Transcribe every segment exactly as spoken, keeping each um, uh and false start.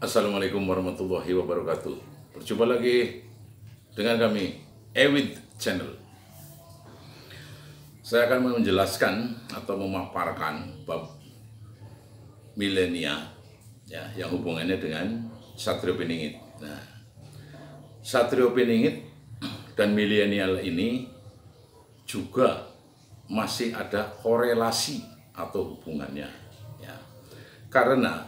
Assalamualaikum warahmatullahi wabarakatuh. Berjumpa lagi dengan kami, Ewid Channel. Saya akan menjelaskan atau memaparkan bab milenia ya, yang hubungannya dengan Satrio Piningit. Nah, Satrio Piningit dan milenial ini juga masih ada korelasi atau hubungannya ya. Karena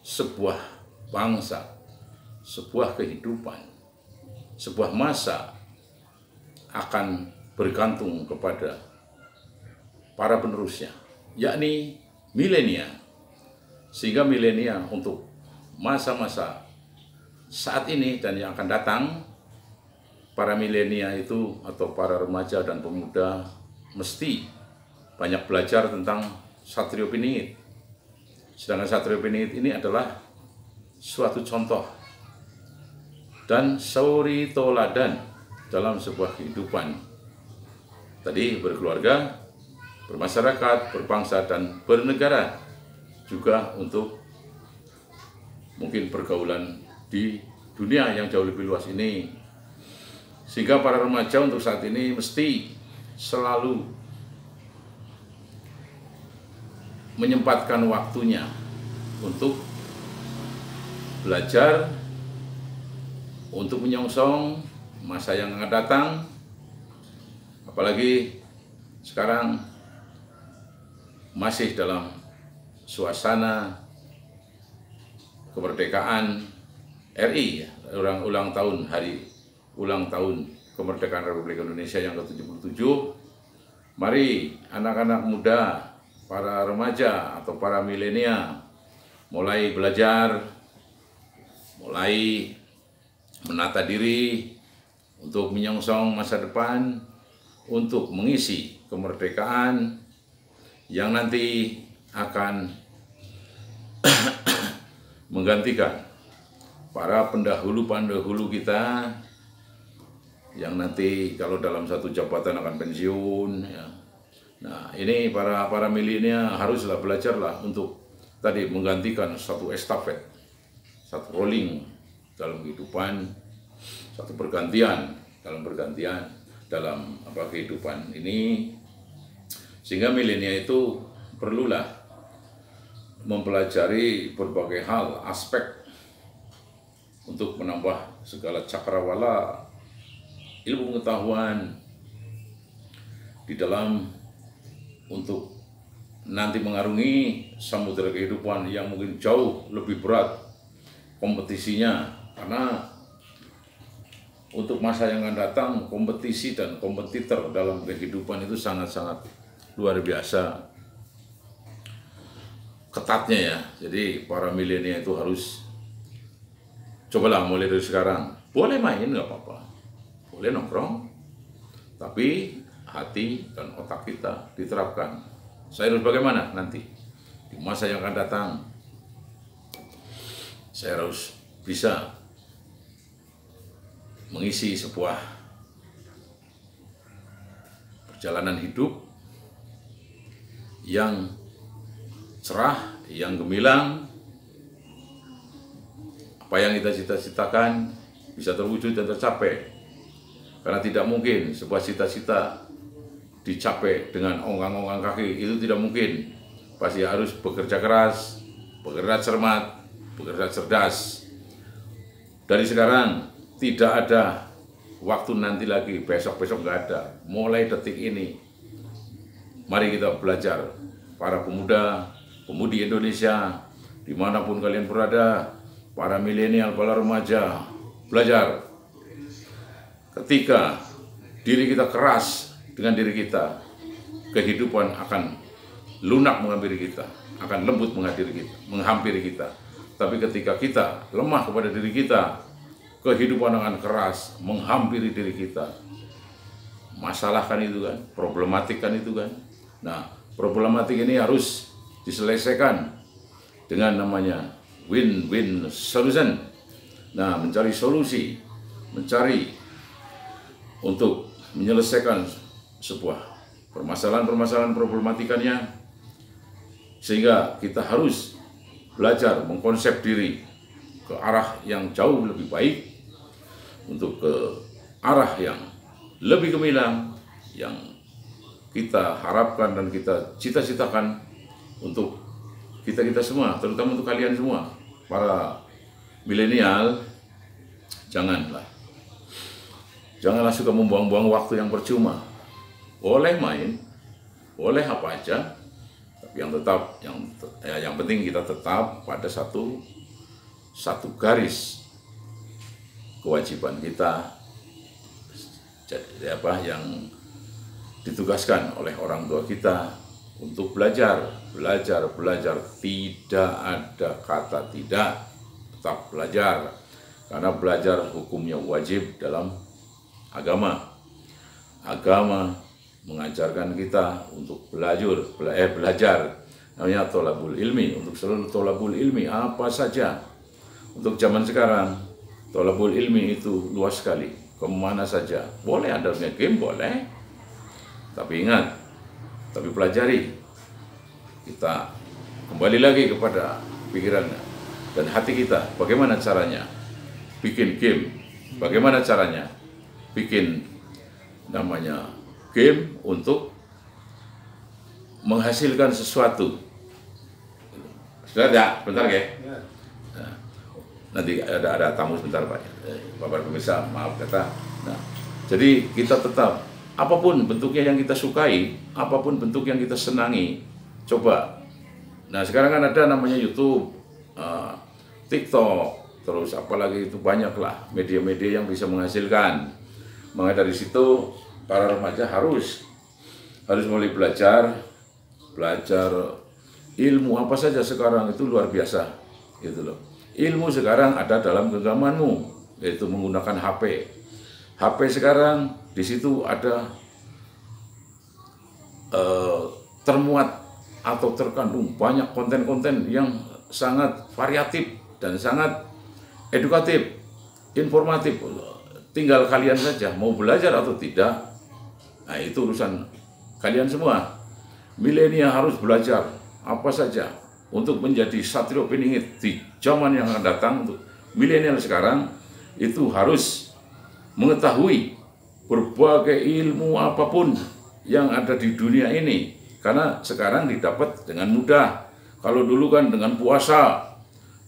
sebuah bangsa, sebuah kehidupan, sebuah masa akan bergantung kepada para penerusnya, yakni milenial. Sehingga milenial untuk masa-masa saat ini dan yang akan datang, para milenial itu atau para remaja dan pemuda mesti banyak belajar tentang Satrio Piningit. Sedangkan Satrio Piningit ini adalah suatu contoh dan suri toladan dalam sebuah kehidupan tadi, berkeluarga, bermasyarakat, berbangsa, dan bernegara, juga untuk mungkin pergaulan di dunia yang jauh lebih luas ini. Sehingga para remaja untuk saat ini mesti selalu menyempatkan waktunya untuk belajar, untuk menyongsong masa yang akan datang. Apalagi sekarang masih dalam suasana kemerdekaan R I, ulang, ulang tahun hari ulang tahun kemerdekaan Republik Indonesia yang ke tujuh puluh tujuh. Mari anak-anak muda, para remaja atau para milenial mulai belajar, mulai menata diri untuk menyongsong masa depan, untuk mengisi kemerdekaan yang nanti akan menggantikan para pendahulu-pendahulu kita yang nanti kalau dalam satu jabatan akan pensiun ya. Nah, ini para para milenial haruslah belajarlah untuk tadi menggantikan satu estafet, satu rolling dalam kehidupan, satu pergantian dalam pergantian dalam apa kehidupan ini. Sehingga milenial itu perlulah mempelajari berbagai hal, aspek untuk menambah segala cakrawala ilmu pengetahuan di dalam untuk nanti mengarungi samudera kehidupan yang mungkin jauh lebih berat kompetisinya, karena untuk masa yang akan datang kompetisi dan kompetitor dalam kehidupan itu sangat-sangat luar biasa ketatnya ya. Jadi para milenial itu harus cobalah mulai dari sekarang. Boleh main nggak apa-apa, boleh nongkrong, tapi hati dan otak kita diterapkan. Saya harus bagaimana nanti di masa yang akan datang? Saya harus bisa mengisi sebuah perjalanan hidup yang cerah, yang gemilang. Apa yang kita cita-citakan bisa terwujud dan tercapai. Karena tidak mungkin sebuah cita-cita dicapai dengan ongkang-ongkang kaki, itu tidak mungkin. Pasti harus bekerja keras, bekerja cermat, bekerja cerdas. Dari sekarang tidak ada waktu nanti lagi, besok-besok nggak ada. Mulai detik ini, mari kita belajar. Para pemuda, pemudi Indonesia, dimanapun kalian berada, para milenial, para remaja, belajar. Ketika diri kita keras dengan diri kita, kehidupan akan lunak menghampiri kita, akan lembut menghadiri kita, menghampiri kita. Tapi ketika kita lemah kepada diri kita, kehidupan akan keras menghampiri diri kita. Masalahkan itu kan, problematikan itu kan. Nah, problematik ini harus diselesaikan dengan namanya win-win solution. Nah, mencari solusi, mencari untuk menyelesaikan sebuah permasalahan-permasalahan problematikannya. Sehingga kita harus belajar mengkonsep diri, ke arah yang jauh lebih baik, untuk ke arah yang lebih gemilang yang kita harapkan dan kita cita-citakan untuk kita-kita semua, terutama untuk kalian semua para milenial. Janganlah Janganlah suka membuang-buang waktu yang percuma. Boleh main, boleh apa aja, tapi yang tetap yang ya, yang penting kita tetap pada satu satu garis kewajiban kita, jadi apa yang ditugaskan oleh orang tua kita untuk belajar, belajar, belajar. Tidak ada kata tidak, tetap belajar, karena belajar hukumnya wajib dalam agama. Agama mengajarkan kita untuk belajar, bela eh, belajar, namanya tolabul ilmi, untuk seluruh tolabul ilmi apa saja. Untuk zaman sekarang, tolabul ilmi itu luas sekali, kemana saja. Boleh ada game, boleh, tapi ingat, tapi pelajari. Kita kembali lagi kepada pikiran dan hati kita, bagaimana caranya bikin game, bagaimana caranya bikin namanya game untuk menghasilkan sesuatu. Sudah tidak? Bentar ya. Nah, nanti ada ada tamu sebentar Pak. Bapak pemirsa, maaf kata. Nah, jadi kita tetap apapun bentuknya yang kita sukai, apapun bentuk yang kita senangi, coba. Nah, sekarang kan ada namanya YouTube, uh, TikTok, terus apalagi itu banyaklah media-media yang bisa menghasilkan. Maka dari situ para remaja harus harus mulai belajar belajar ilmu apa saja. Sekarang itu luar biasa gitu loh. Ilmu sekarang ada dalam genggamanmu, yaitu menggunakan H P. H P sekarang di situ ada uh, termuat atau terkandung banyak konten-konten yang sangat variatif dan sangat edukatif, informatif. Tinggal kalian saja mau belajar atau tidak. Nah, itu urusan kalian semua. Milenial harus belajar apa saja untuk menjadi Satrio Piningit di zaman yang akan datang. Untuk milenial sekarang itu harus mengetahui berbagai ilmu apapun yang ada di dunia ini, karena sekarang didapat dengan mudah. Kalau dulu kan dengan puasa,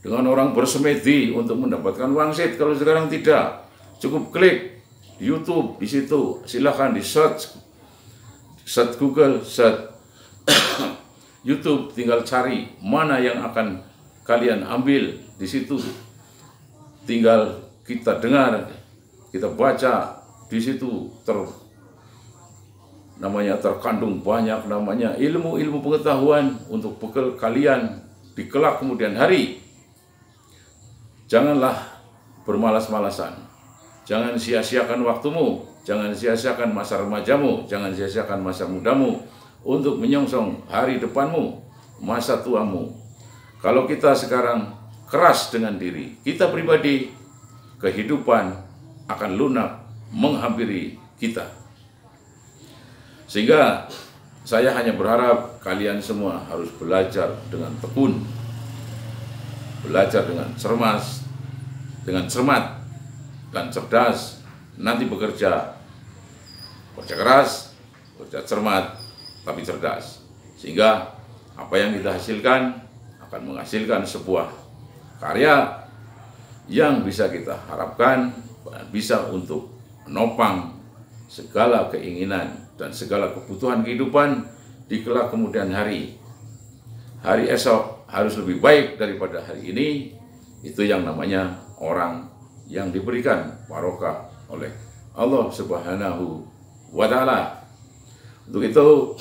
dengan orang bersemedi untuk mendapatkan wangsit. Kalau sekarang tidak, cukup klik YouTube, di situ silahkan di search, search Google, search YouTube, tinggal cari mana yang akan kalian ambil di situ. Tinggal kita dengar, kita baca di situ, ter namanya terkandung banyak namanya ilmu-ilmu pengetahuan untuk bekal kalian di kelak kemudian hari. Janganlah bermalas-malasan. Jangan sia-siakan waktumu, jangan sia-siakan masa remajamu, jangan sia-siakan masa mudamu untuk menyongsong hari depanmu, masa tuamu. Kalau kita sekarang keras dengan diri kita pribadi, kehidupan akan lunak menghampiri kita. Sehingga saya hanya berharap kalian semua harus belajar dengan tekun, belajar dengan cermas, dengan cermat dan cerdas, nanti bekerja kerja keras, kerja cermat, tapi cerdas. Sehingga apa yang kita hasilkan akan menghasilkan sebuah karya yang bisa kita harapkan, bisa untuk menopang segala keinginan dan segala kebutuhan kehidupan di kelak kemudian hari. Hari esok harus lebih baik daripada hari ini. Itu yang namanya orang yang diberikan barokah oleh Allah Subhanahu wa Ta'ala. Untuk itu,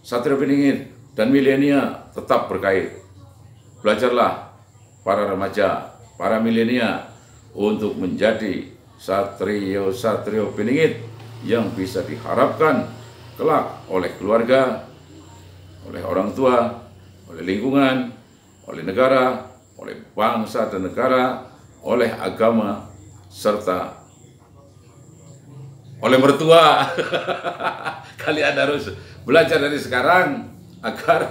Satrio Piningit dan milenial tetap berkait. Belajarlah para remaja, para milenial untuk menjadi Satrio-Satrio Piningit yang bisa diharapkan kelak oleh keluarga, oleh orang tua, oleh lingkungan, oleh negara, oleh bangsa dan negara, oleh agama, serta oleh mertua. Kalian harus belajar dari sekarang agar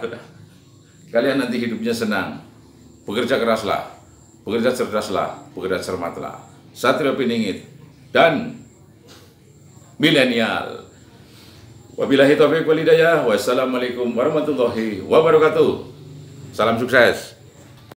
kalian nanti hidupnya senang. Bekerja keraslah, bekerja cerdaslah, bekerja cermatlah. Satrio Piningit dan milenial. Wabillahi taufiq wal hidayah. Wassalamualaikum warahmatullahi wabarakatuh. Salam sukses.